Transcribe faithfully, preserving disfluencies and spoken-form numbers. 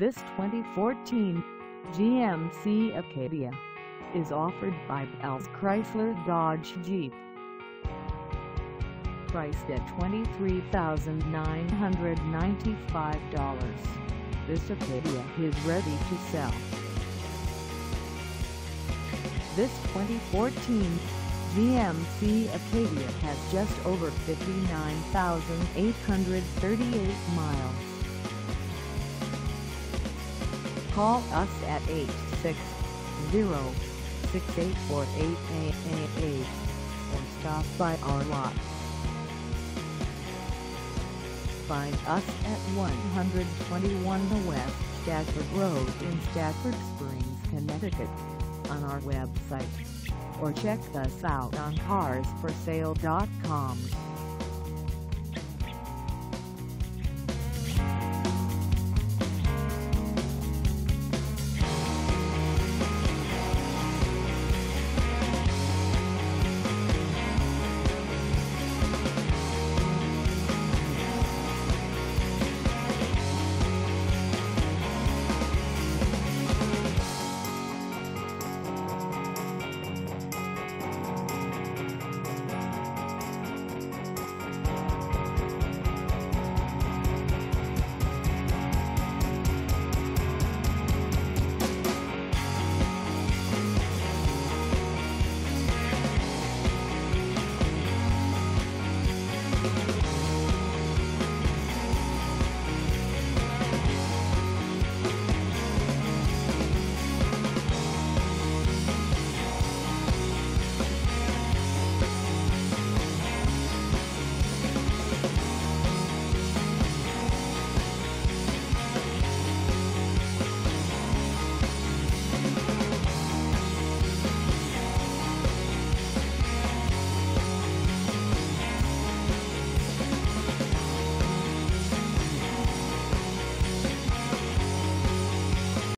This twenty fourteen G M C Acadia is offered by Bolles Chrysler Dodge Jeep. Priced at twenty-three thousand nine hundred ninety-five dollars, this Acadia is ready to sell. This twenty fourteen G M C Acadia has just over fifty-nine thousand eight hundred thirty-eight miles. Call us at eight six zero, six eight four eight or stop by our lot. Find us at one twenty-one West Stafford Road in Stafford Springs, Connecticut, on our website, or check us out on cars for sale dot com.